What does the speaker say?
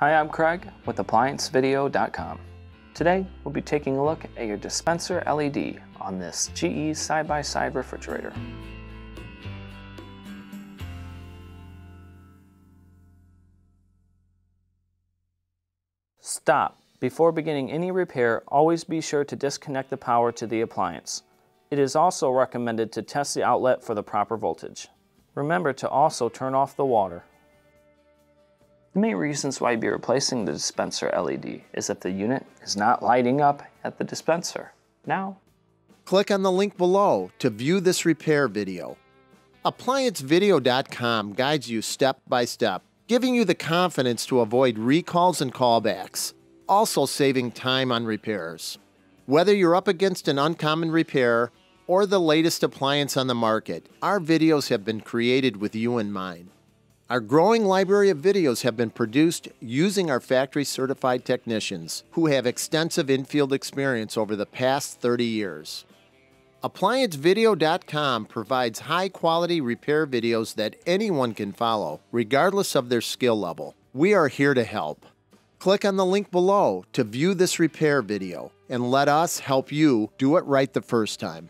Hi, I'm Craig with ApplianceVideo.com. Today, we'll be taking a look at your dispenser LED on this GE side-by-side refrigerator. Stop. Before beginning any repair, always be sure to disconnect the power to the appliance. It is also recommended to test the outlet for the proper voltage. Remember to also turn off the water. The main reasons why you'd be replacing the dispenser LED is if the unit is not lighting up at the dispenser. Now, click on the link below to view this repair video. ApplianceVideo.com guides you step by step, giving you the confidence to avoid recalls and callbacks, also saving time on repairs. Whether you're up against an uncommon repair or the latest appliance on the market, our videos have been created with you in mind. Our growing library of videos have been produced using our factory-certified technicians who have extensive in-field experience over the past 30 years. ApplianceVideo.com provides high-quality repair videos that anyone can follow, regardless of their skill level. We are here to help. Click on the link below to view this repair video and let us help you do it right the first time.